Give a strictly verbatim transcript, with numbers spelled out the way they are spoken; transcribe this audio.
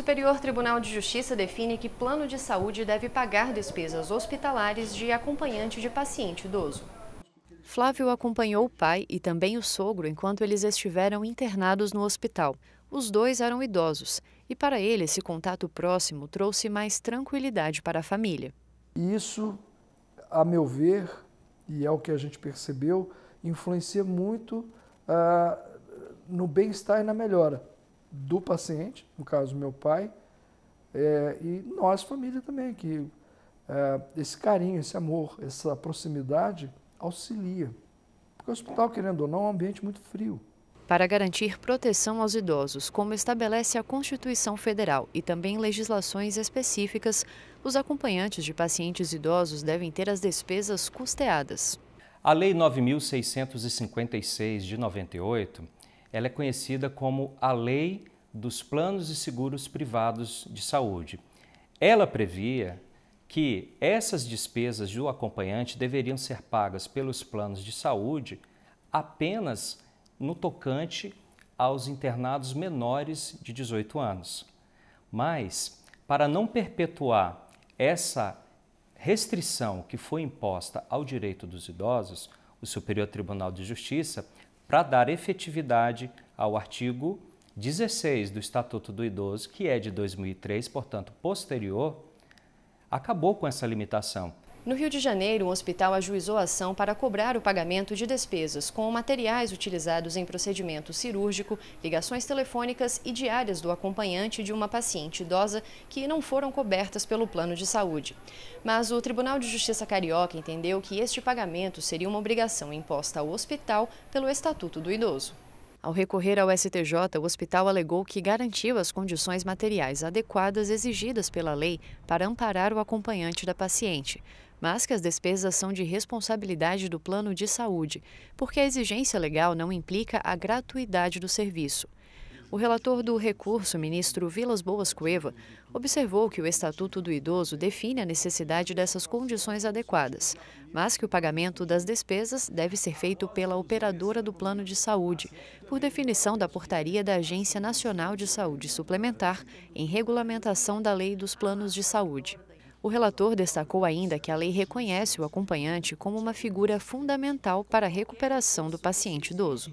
Superior Tribunal de Justiça define que plano de saúde deve pagar despesas hospitalares de acompanhante de paciente idoso. Flávio acompanhou o pai e também o sogro enquanto eles estiveram internados no hospital. Os dois eram idosos e, para ele, esse contato próximo trouxe mais tranquilidade para a família. Isso, a meu ver, e é o que a gente percebeu, influencia muito ah, no bem-estar e na melhora do paciente, no caso meu pai, é, e nós, família também, que é, esse carinho, esse amor, essa proximidade auxilia. Porque o hospital, querendo ou não, é um ambiente muito frio. Para garantir proteção aos idosos, como estabelece a Constituição Federal e também legislações específicas, os acompanhantes de pacientes idosos devem ter as despesas custeadas. A Lei nove mil seiscentos e cinquenta e seis, de noventa e oito, ela é conhecida como a Lei dos Planos e Seguros Privados de Saúde. Ela previa que essas despesas do acompanhante deveriam ser pagas pelos planos de saúde apenas no tocante aos internados menores de dezoito anos. Mas, para não perpetuar essa restrição que foi imposta ao direito dos idosos, o Superior Tribunal de Justiça, para dar efetividade ao artigo dezesseis do Estatuto do Idoso, que é de dois mil e três, portanto posterior, acabou com essa limitação. No Rio de Janeiro, um hospital ajuizou a ação para cobrar o pagamento de despesas com materiais utilizados em procedimento cirúrgico, ligações telefônicas e diárias do acompanhante de uma paciente idosa que não foram cobertas pelo plano de saúde. Mas o Tribunal de Justiça Carioca entendeu que este pagamento seria uma obrigação imposta ao hospital pelo Estatuto do Idoso. Ao recorrer ao S T J, o hospital alegou que garantiu as condições materiais adequadas exigidas pela lei para amparar o acompanhante da paciente, mas que as despesas são de responsabilidade do plano de saúde, porque a exigência legal não implica a gratuidade do serviço. O relator do recurso, ministro Vilas Boas Cueva, observou que o Estatuto do Idoso define a necessidade dessas condições adequadas, mas que o pagamento das despesas deve ser feito pela operadora do plano de saúde, por definição da portaria da Agência Nacional de Saúde Suplementar, em regulamentação da Lei dos Planos de Saúde. O relator destacou ainda que a lei reconhece o acompanhante como uma figura fundamental para a recuperação do paciente idoso.